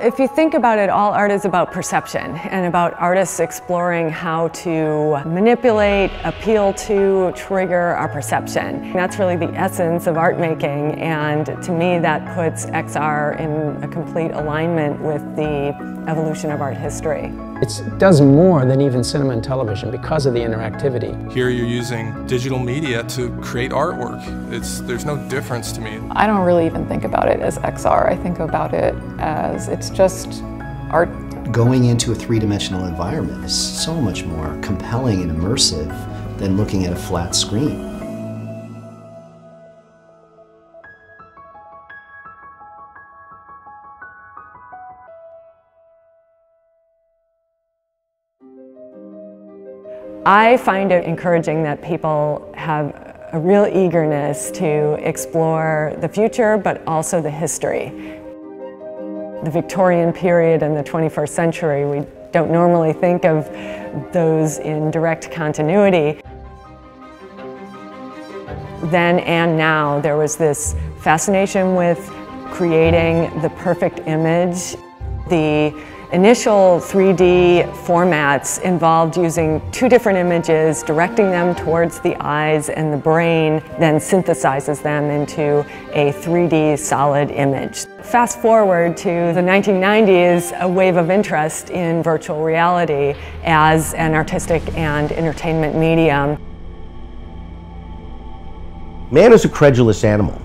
If you think about it, all art is about perception and about artists exploring how to manipulate, appeal to, trigger our perception. And that's really the essence of art making, and to me that puts XR in a complete alignment with the evolution of art history. It does more than even cinema and television because of the interactivity. Here you're using digital media to create artwork. There's no difference to me. I don't really even think about it as XR. I think about it as it's just art. Going into a three-dimensional environment is so much more compelling and immersive than looking at a flat screen. I find it encouraging that people have a real eagerness to explore the future, but also the history. The Victorian period and the 21st century, we don't normally think of those in direct continuity. Then and now, there was this fascination with creating the perfect image. The initial 3D formats involved using two different images, directing them towards the eyes, and the brain then synthesizes them into a 3D solid image. Fast forward to the 1990s, a wave of interest in virtual reality as an artistic and entertainment medium. Man is a credulous animal,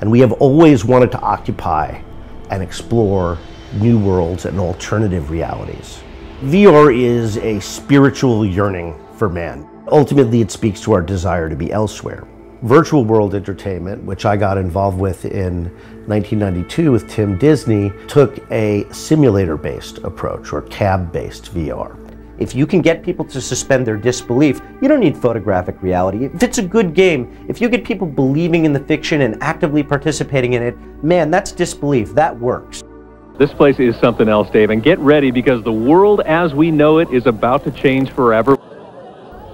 and we have always wanted to occupy and explore new worlds and alternative realities. VR is a spiritual yearning for man. Ultimately, it speaks to our desire to be elsewhere. Virtual World Entertainment, which I got involved with in 1992 with Tim Disney, took a simulator-based approach, or cab-based VR. If you can get people to suspend their disbelief, you don't need photographic reality. If it's a good game, if you get people believing in the fiction and actively participating in it, man, that's disbelief. That works. This place is something else, Dave, and get ready because the world as we know it is about to change forever.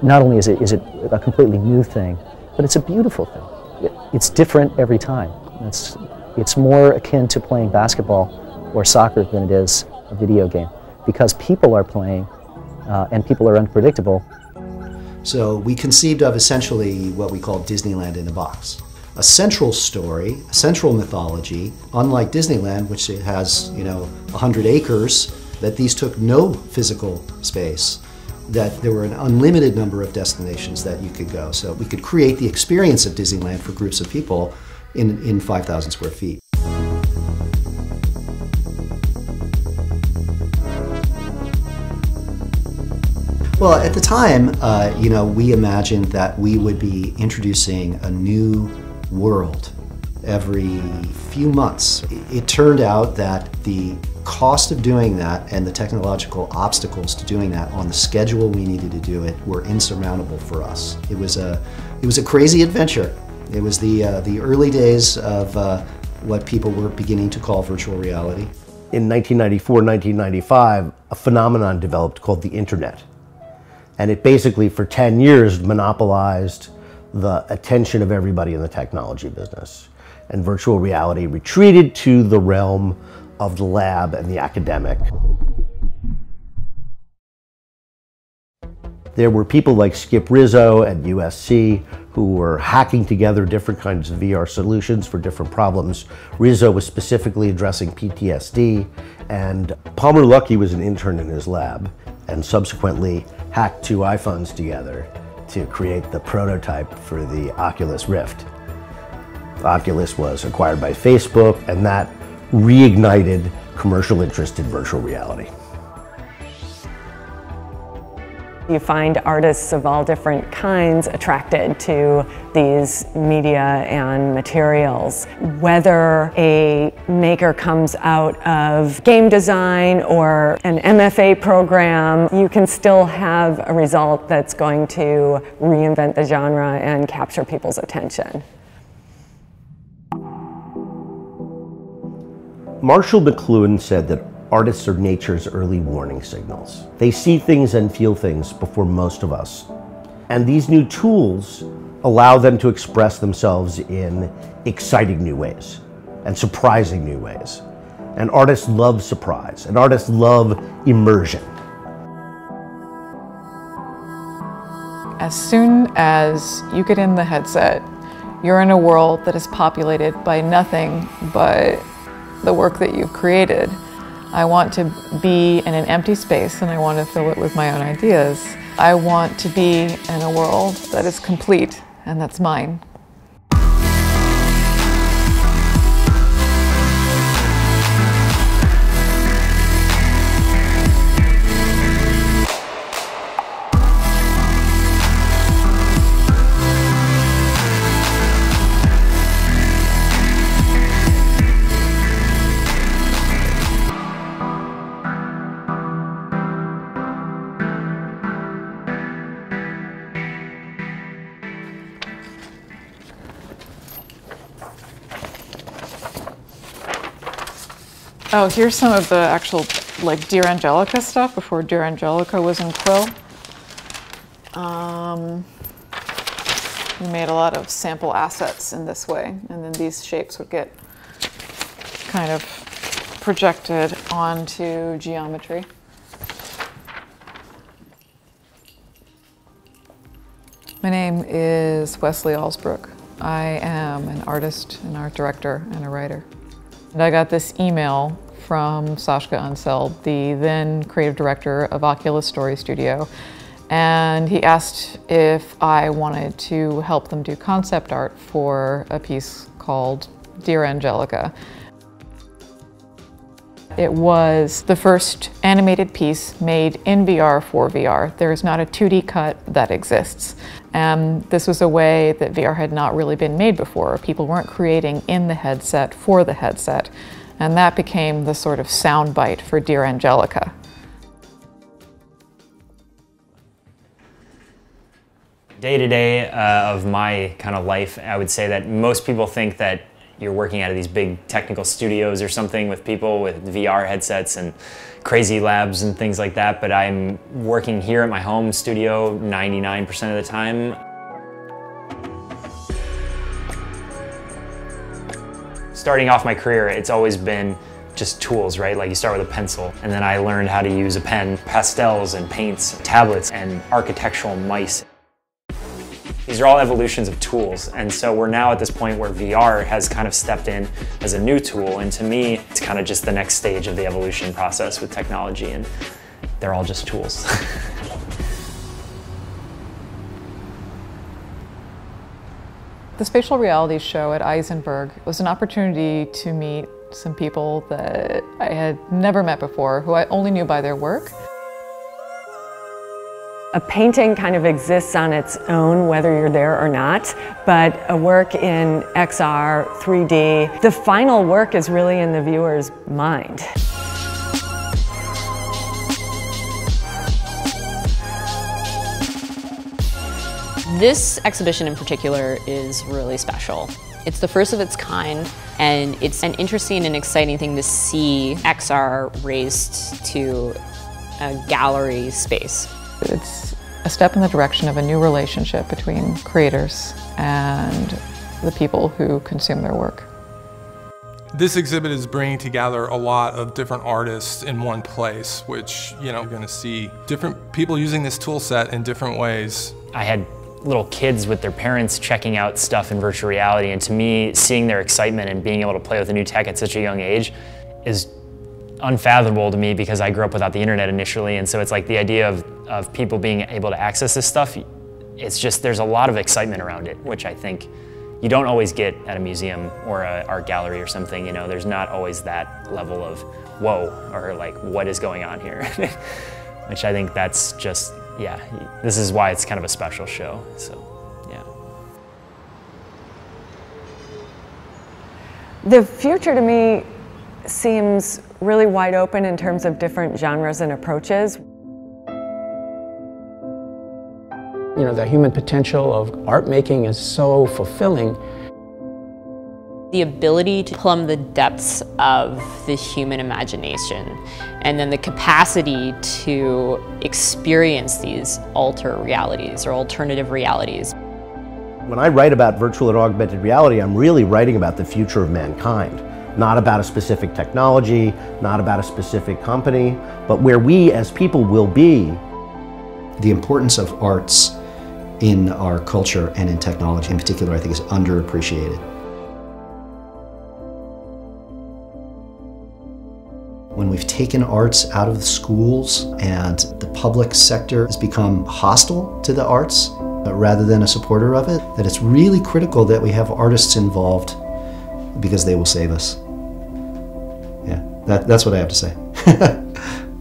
Not only is it a completely new thing, but it's a beautiful thing. It's different every time. It's more akin to playing basketball or soccer than it is a video game because people are playing and people are unpredictable. So we conceived of essentially what we call Disneyland in a box. A central story, a central mythology, unlike Disneyland, which it has, 100 acres, that these took no physical space, that there were an unlimited number of destinations that you could go. So we could create the experience of Disneyland for groups of people in 5,000 square feet. Well, at the time, we imagined that we would be introducing a new world every few months. It turned out that the cost of doing that and the technological obstacles to doing that on the schedule we needed to do it were insurmountable for us. It was a crazy adventure. It was the early days of what people were beginning to call virtual reality. In 1994, 1995, a phenomenon developed called the internet. And it basically, for 10 years, monopolized the attention of everybody in the technology business. And virtual reality retreated to the realm of the lab and the academic. There were people like Skip Rizzo at USC who were hacking together different kinds of VR solutions for different problems. Rizzo was specifically addressing PTSD, and Palmer Luckey was an intern in his lab and subsequently hacked two iPhones together to create the prototype for the Oculus Rift. Oculus was acquired by Facebook, and that reignited commercial interest in virtual reality. You find artists of all different kinds attracted to these media and materials. Whether a maker comes out of game design or an MFA program, you can still have a result that's going to reinvent the genre and capture people's attention. Marshall McLuhan said that artists are nature's early warning signals. They see things and feel things before most of us. And these new tools allow them to express themselves in exciting new ways and surprising new ways. And artists love surprise, and artists love immersion. As soon as you get in the headset, you're in a world that is populated by nothing but the work that you've created. I want to be in an empty space, and I want to fill it with my own ideas. I want to be in a world that is complete, and that's mine. Oh, here's some of the actual, like, Dear Angelica stuff before Dear Angelica was in Quill. We made a lot of sample assets in this way, and then these shapes would get kind of projected onto geometry. My name is Wesley Allsbrook. I am an artist, an art director, and a writer. And I got this email from Sashka Unseld, the then creative director of Oculus Story Studio, and he asked if I wanted to help them do concept art for a piece called Dear Angelica. It was the first animated piece made in VR for VR. There is not a 2D cut that exists. This was a way that VR had not really been made before. People weren't creating in the headset for the headset. And that became the sort of soundbite for Dear Angelica. Day-to-day of my kind of life, I would say that most people think that you're working out of these big technical studios or something with people with VR headsets and crazy labs and things like that, but I'm working here at my home studio 99% of the time. Starting off my career, it's always been just tools, right? Like, you start with a pencil, and then I learned how to use a pen, pastels and paints, tablets and architectural mice. These are all evolutions of tools, and so we're now at this point where VR has kind of stepped in as a new tool, and to me, it's kind of just the next stage of the evolution process with technology, and they're all just tools. The Spatial Reality Show at Eisenberg was an opportunity to meet some people that I had never met before, who I only knew by their work. A painting kind of exists on its own, whether you're there or not, but a work in XR, 3D, the final work is really in the viewer's mind. This exhibition in particular is really special. It's the first of its kind, and it's an interesting and exciting thing to see XR raised to a gallery space. It's a step in the direction of a new relationship between creators and the people who consume their work. This exhibit is bringing together a lot of different artists in one place, which, you know, you're going to see different people using this tool set in different ways. I had little kids with their parents checking out stuff in virtual reality, and to me, seeing their excitement and being able to play with the new tech at such a young age is unfathomable to me, because I grew up without the internet initially, and so it's like the idea of people being able to access this stuff, it's just, there's a lot of excitement around it, which I think you don't always get at a museum or an art gallery or something, you know, there's not always that level of, whoa, or like, what is going on here? Which I think that's just, yeah, this is why it's kind of a special show, so. The future to me seems really wide open in terms of different genres and approaches. You know, the human potential of art making is so fulfilling. The ability to plumb the depths of the human imagination, and then the capacity to experience these alter realities or alternative realities. When I write about virtual and augmented reality, I'm really writing about the future of mankind. Not about a specific technology, not about a specific company, but where we as people will be. The importance of arts in our culture and in technology in particular, I think, is underappreciated. When we've taken arts out of the schools and the public sector has become hostile to the arts rather than a supporter of it, that it's really critical that we have artists involved because they will save us. Yeah, that's what I have to say.